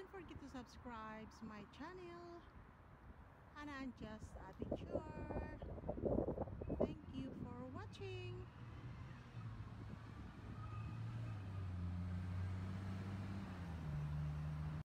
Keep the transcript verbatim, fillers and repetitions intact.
Don't forget to subscribe to my channel, and I'm just at the